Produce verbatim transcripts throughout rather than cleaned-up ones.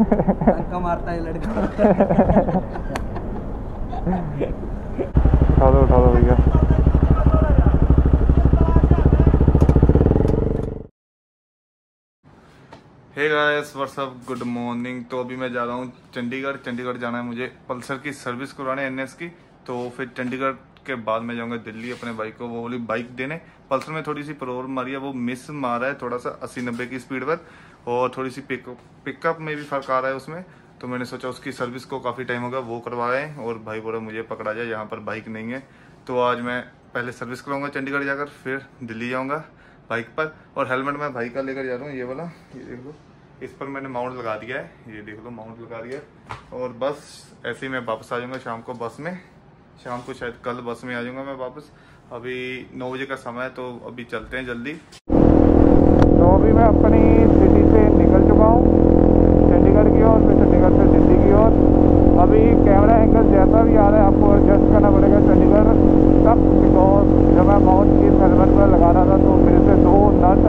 धक्का मारता है लड़का। उठा दो उठा दो भैया। Hey guys what's up, good morning. तो अभी मैं जा रहा हूँ चंडीगढ़। चंडीगढ़ जाना है मुझे पल्सर की सर्विस करवाने, एन एस की। तो फिर चंडीगढ़ के बाद मैं जाऊंगा दिल्ली अपने बाइक को, वो वाली बाइक देने। पल्सर में थोड़ी सी प्रॉब्लम मारी है, वो मिस मारा है थोड़ा सा अस्सी नब्बे की स्पीड पर, और थोड़ी सी पिकअप पिकअप में भी फर्क आ रहा है उसमें। तो मैंने सोचा उसकी सर्विस को काफ़ी टाइम होगा, वो करवाएं। और भाई बोला मुझे पकड़ा जाए, यहाँ पर बाइक नहीं है। तो आज मैं पहले सर्विस कराऊंगा चंडीगढ़ जाकर, फिर दिल्ली जाऊँगा बाइक पर। और हेलमेट मैं भाई का लेकर जा रहा हूँ, ये वाला, ये देख लो, इस पर मैंने माउंट लगा दिया है, ये देख लो माउंट लगा दिया है। और बस ऐसे ही मैं वापस आ जाऊँगा शाम को बस में, शाम को शायद कल बस में आ जाऊँगा मैं वापस। अभी नौ बजे का समय है, तो अभी चलते हैं जल्दी। तो अभी मैं अपनी सिटी से निकल चुका हूँ चंडीगढ़ की ओर, फिर चंडीगढ़ से दिल्ली की ओर। अभी कैमरा एंगल जैसा भी आ रहा है आपको एडजस्ट करना पड़ेगा चंडीगढ़ तब, बिकॉज जब मैं माउंट की हेलमेट पर लगा रहा था तो मेरे से दो नट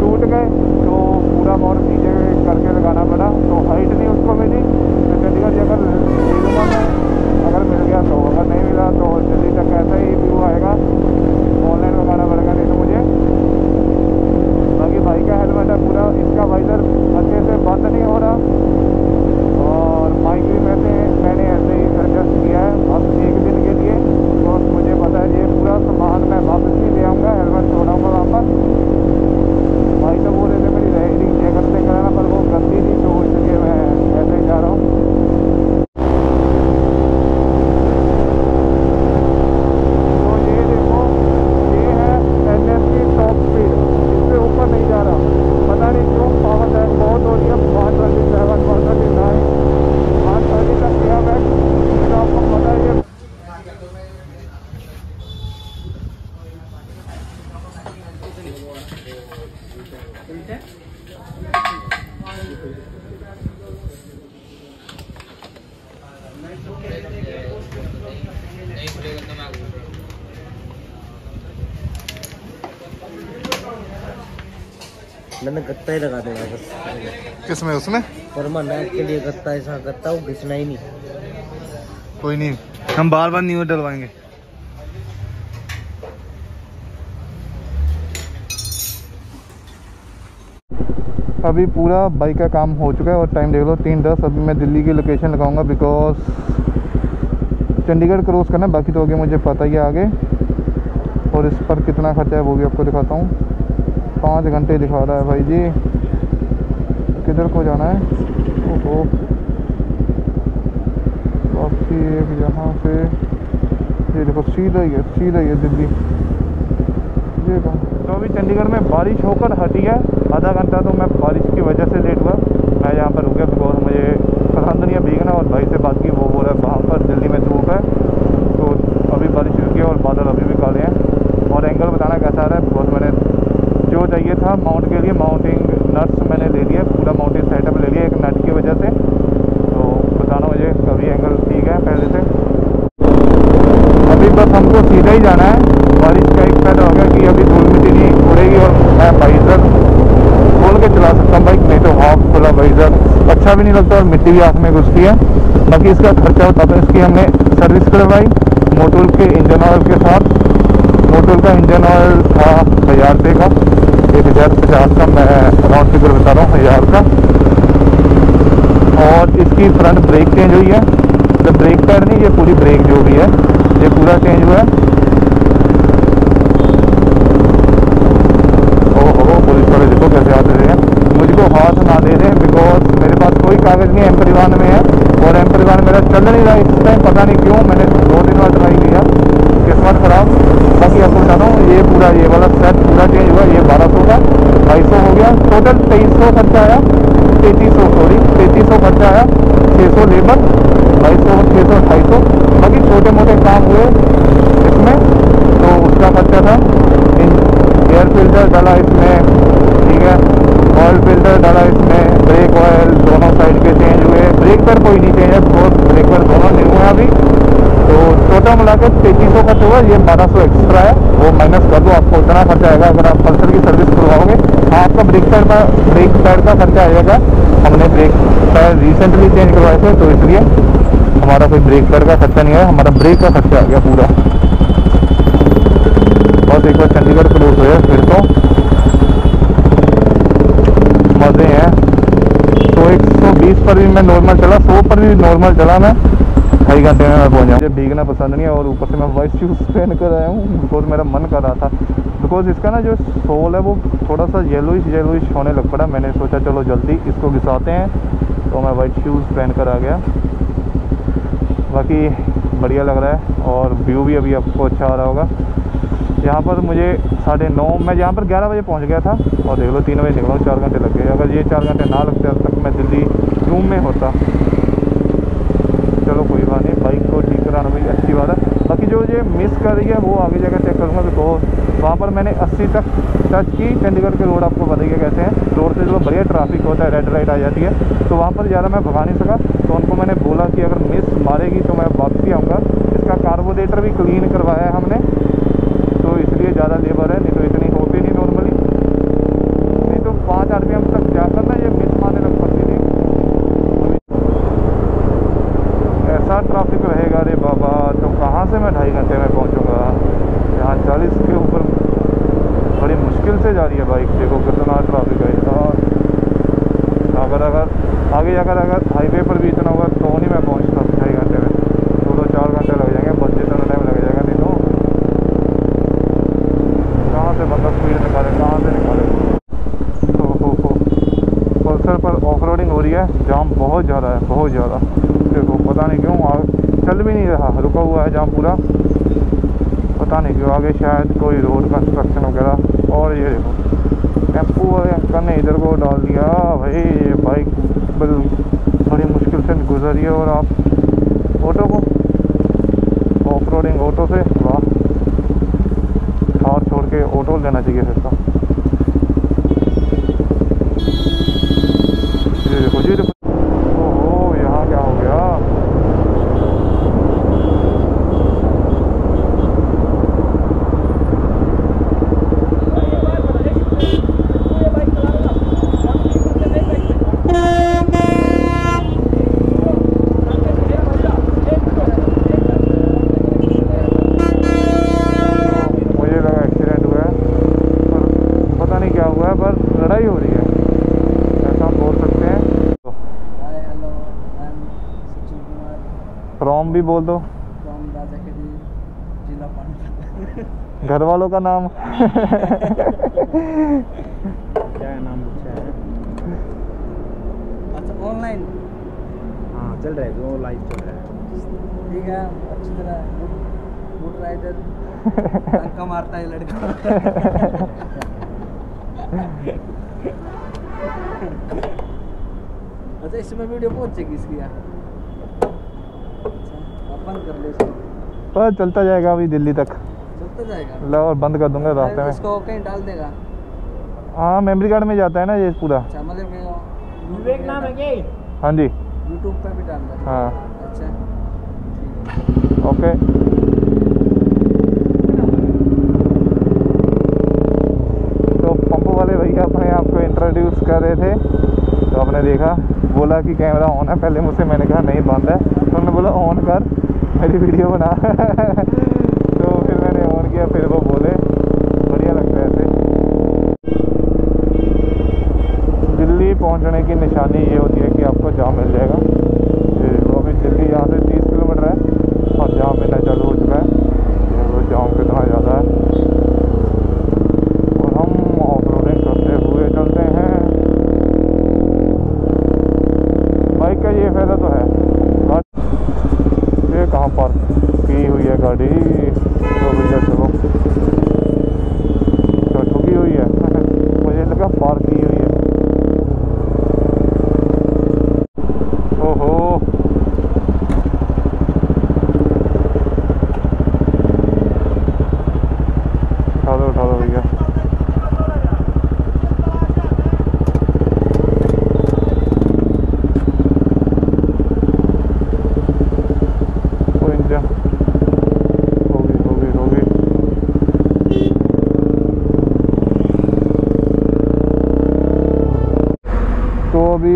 टूट गए, तो पूरा माउंट नीचे करके लगाना पड़ा। तो हाइट नहीं उसको मिली, तो चंडीगढ़ जाकर मिलूँगा मैं, अगर मिल गया तो, अगर नहीं मिला तो दिल्ली तक ऐसा ही व्यू आएगा। ऑनलाइन लगाना पड़ेगा नहीं तो मुझे। बाकी भाई का हेलमेट है पूरा, इसका वाइजर अच्छे से बंद नहीं हो रहा, और माइक भी वैसे मैंने ऐसे ही एडजस्ट किया है अब एक दिन के लिए। तो मुझे पता है ये पूरा सामान मैं वापस नहीं ले आऊँगा, हेलमेट छोड़ाऊँगा वापस। भाई तो बोल रहे थे मेरी राइडिंग चेकअप से कराना, पर वो गलती थी, तो इसलिए मैं ऐसे ही जा रहा हूँ। मैंने गत्ता ही लगा देना बस। किसमें? उसमें परमानेंट के लिए गत्ता, ऐसा गत्ता वो घिसना ही नहीं। कोई नहीं, हम बार बार न्यू डलवाएंगे। अभी पूरा बाइक का काम हो चुका है और टाइम देख लो तीन दस। अभी मैं दिल्ली की लोकेशन लगाऊंगा, बिकॉज चंडीगढ़ क्रॉस करना है, बाकी तो आगे मुझे पता ही है आगे। और इस पर कितना खर्चा है वो भी आपको दिखाता हूँ। पाँच घंटे दिखा रहा है भाई जी। किधर को जाना है? ओहो, वापसी एक यहाँ से, ये देखो सीधा ही है, सीधा ही है दिल्ली, ये कहाँ। तो अभी चंडीगढ़ में बारिश होकर हटी है, आधा घंटा तो मैं बारिश की वजह से लेट हुआ। मैं यहाँ पर रुक गया बिकॉज मुझे पसंद नहीं है भीगना, और भाई से बात की, वो बोल रहा है वहाँ पर दिल्ली में धूप है। तो अभी बारिश रुकी है और बादल अभी भी काले हैं। और एंगल बताना कैसा आ रहा है, बिकॉज मैंने जो चाहिए था माउंट के लिए माउंटिंग नट्स मैंने ले लिया, पूरा माउंटिंग सेटअप ले लिया एक नट की वजह से। तो बताना मुझे कभी एंगल ठीक है पहले से। अभी बस हमको सीधा ही जाना है। बारिश का एक फायदा होगा कि अभी धूल मिट्टी नहीं उड़ेगी, और मैं वाइजर खोल के चला सकता हूँ बाइक, नहीं तो हाफ खुला वाइजर अच्छा भी नहीं लगता और मिट्टी भी आँख में घुसती है। बाकी इसका खर्चा होता था, इसकी हमने सर्विस करवाई मोटुल के इंजन ऑयल के साथ। मोटुल का इंजन ऑयल था हजार रुपये का, एक हज़ार पचास का मैं अराउंड फिगर बता रहा हूँ, हज़ार का। और इसकी फ्रंट ब्रेक चेंज हुई है, तो ब्रेक पैड नहीं, ये पूरी ब्रेक जो भी है ये पूरा चेंज हुआ है। ओहो, पुलिस वाले देखो कैसे हाथ दे रहे हैं, मुझको हाथ ना दे रहे, बिकॉज मेरे पास कोई कागज़ नहीं है, एम परिवहन में है। और एम परिवहन मेरा चल नहीं रहा इस टाइम, पता नहीं क्यों। मैंने दो दिन बाद ट्राई किया, किस्मत खराब। बाकी आपको बता रहा हूँ, ये पूरा ये वाला सेट पूरा चेंज हुआ, ये बारह सौ का बाईस सौ हो गया, टोटल तेईस सौ खर्चा आया, तैतीस सौ सॉरी तैतीस सौ खर्चा आया, छः सौ लेबर, बाईस सौ छः सौ ढाई सौ। बाकी छोटे मोटे काम हुए इसमें, तो उसका खर्चा था। एयर फिल्टर डाला इसमें, ठीक है, ऑयल फिल्टर डाला इसमें, ब्रेक ऑयल दोनों साइड के चेंज हुए, ब्रेक पर कोई नहीं चेंज है, ब्रेक पर दोनों नहीं हुए अभी। तो टोटल तीनों मिला के पैंतीस सौ खर्च होगा, ये बारह सौ एक्स्ट्रा है, वो माइनस कर दो, आपको उतना खर्चा आएगा अगर आप पल्सर की सर्विस करवाओगे। आपका ब्रेक पैड का ब्रेक पैड का खर्चा आएगा, हमने ब्रेक पैड रिसेंटली चेंज करवाए थे तो इसलिए हमारा कोई ब्रेक पैड का खर्चा नहीं आया, हमारा ब्रेक का खर्चा आ गया पूरा। बस एक बार चंडीगढ़ क्लोज हो गया फिर तो मजे हैं। तो एक सौ बीस पर भी मैं नॉर्मल चला, सौ पर भी नॉर्मल चला, मैं ढाई घंटे में मैं पहुँच जाऊँ। मुझे भीगना पसंद नहीं है और ऊपर से मैं वाइट शूज़ पहन कर आया हूँ बिकॉज मेरा मन कर रहा था, बिकॉज इसका ना जो सोल है वो थोड़ा सा येलोइश येलोइश होने लग पड़ा। मैंने सोचा चलो जल्दी इसको घिसाते हैं, तो मैं वाइट शूज़ पहन कर आ गया। बाकी बढ़िया लग रहा है और व्यू भी अभी आपको अच्छा आ रहा होगा। यहाँ पर मुझे साढ़े नौ मैं यहाँ पर ग्यारह बजे पहुँच गया था और देख लो तीन बजे निकला हूँ, चार घंटे लग गए। अगर ये चार घंटे ना लगते अब तक मैं दिल्ली रूम में होता। चलो कोई बात नहीं, बाइक को ठीक कराना भी अच्छी बात है। बाकी जो ये मिस कर रही है वो आगे जगह चेक करूँगा, बिकॉज वहाँ पर मैंने अस्सी तक टच की। चंडीगढ़ के रोड आपको बताइए कैसे हैं, रोड से जो बढ़िया ट्रैफिक होता है, रेड लाइट आ जाती है, तो वहाँ पर ज़्यादा मैं भगा नहीं सका। तो उनको मैंने बोला कि अगर मिस मारेगी तो मैं वापसी आऊँगा। इसका कार्बोरेटर भी क्लीन करवाया है हमने, तो इसलिए ज़्यादा लेबर है, नहीं तो इतनी होती नहीं नॉर्मली, नहीं तो पाँच आर पी एम तक जाकर ना ये मिस मारने लग पड़ती थी। ऐसा ट्रैफिक रहेगा रे बाबा, तो कहाँ से मैं ढाई घंटे में पहुँचूँगा। यहाँ चालीस के ऊपर बड़ी मुश्किल से जा रही है बाइक, देखो कितना ट्रैफिक है। अगर अगर आगे जाकर अगर हाईवे पर भी इतना होगा तो नहीं मैं पहुँचता ढाई घंटे में, दो दो चार घंटे लग जाएंगे, बस जितना टाइम लग जाएगा। नहीं तो कहाँ से बंदा स्पीड निकाले, कहाँ से निकाले। तो हो हो पल्सर पर ऑफ रोडिंग हो रही है, जाम बहुत ज़्यादा है, बहुत ज़्यादा। देखो पता नहीं क्यों आगे चल भी नहीं रहा, रुका हुआ है जाम पूरा, पता नहीं क्यों। आगे शायद कोई रोड कंस्ट्रक्शन वगैरह। और ये देखो टेम्पू वाले अंकल ने इधर को डाल दिया भाई, ये बाइक बिल बड़ी मुश्किल से गुजरी है। और आप ऑटो को ऑफ रोडिंग ऑटो से वाह, छोड़ के ऑटो लेना चाहिए फिर का। ओह यहाँ क्या हो गया, भी बोल दो घर वालों का नाम क्या है, नाम पूछा है। अच्छा ऑनलाइन हाँ चल रहा है, वो लाइव चल रहा है, ठीक है अच्छी तरह। गुड राइडर धक्का मारता है लड़का। अच्छा इसमें वीडियो पहुंचेगी इसकी यार, कर ले पर चलता जाएगा अभी दिल्ली तक चलता जाएगा। ला और बंद कर दूंगा रास्ते में, इसको कहीं डाल देगा। हाँ मेमोरी कार्ड में जाता है ना ये पूरा। अच्छा मतलब विवेक नाम है क्या? हाँ जी यूट्यूब पे भी डालता है। हाँ अच्छा ओके। तो पंप वाले भैया अपने आप को इंट्रोड्यूस कर रहे थे, तो आपने देखा बोला कि कैमरा ऑन है पहले मुझसे, मैंने कहा नहीं बंद है, तो उन्होंने बोला ऑन कर मेरी वीडियो बना। तो फिर मैंने ऑन किया, फिर वो बोले, बढ़िया लगता है ऐसे। दिल्ली पहुंचने की निशानी ये होती है कि आपको जाम मिल जाएगा। वो अभी दिल्ली यहाँ से तीस किलोमीटर है और जाम मिलना चालू हो चुका है। वो जाम कितना ज़्यादा है, और हम ऑफ रोडिंग करते हुए चलते हैं। बाइक का ये फायदा तो है। कहाँ पार्क की हुई है गाड़ी, तो भैया चलो तो ठुकी हुई है, मुझे लगा पार्क की हुई है। ओहो उठा दो उठा दो भैया।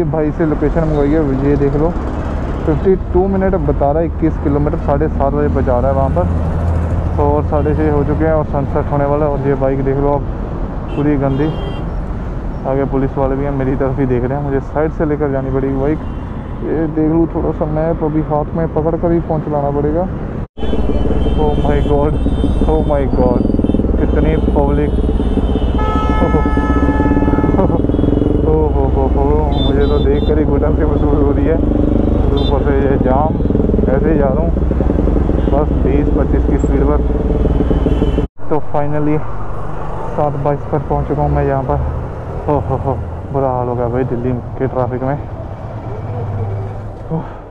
अभी भाई से लोकेशन मंगवाई है, ये देख लो बावन मिनट बता रहा है, इक्कीस किलोमीटर साढ़े सात बजे बजा रहा है वहाँ पर। तो और साढ़े छः हो चुके हैं और सनसेट होने वाला है। और ये बाइक देख लो आप पूरी गंदी, आगे पुलिस वाले भी हैं, मेरी तरफ ही देख रहे हैं, मुझे साइड से लेकर जानी पड़ेगी बाइक। ये देख लूँ थोड़ा सा मैप, अभी हाथ में पकड़ कर ही फ़ोन चलाना पड़ेगा। Oh my god, oh my god, कितनी पब्लिक। ओ हो हो हो, मुझे तो देख कर ही घुटन से महसूस हो रही है। ऊपर से ये जाम, ऐसे ही जा रहा हूँ बस बीस पच्चीस की स्पीड पर। तो फाइनली सात बाईस पर पहुँच चुका हूँ मैं यहाँ पर। ओह हो हो, बुरा हाल हो गया भाई दिल्ली के ट्रैफिक में।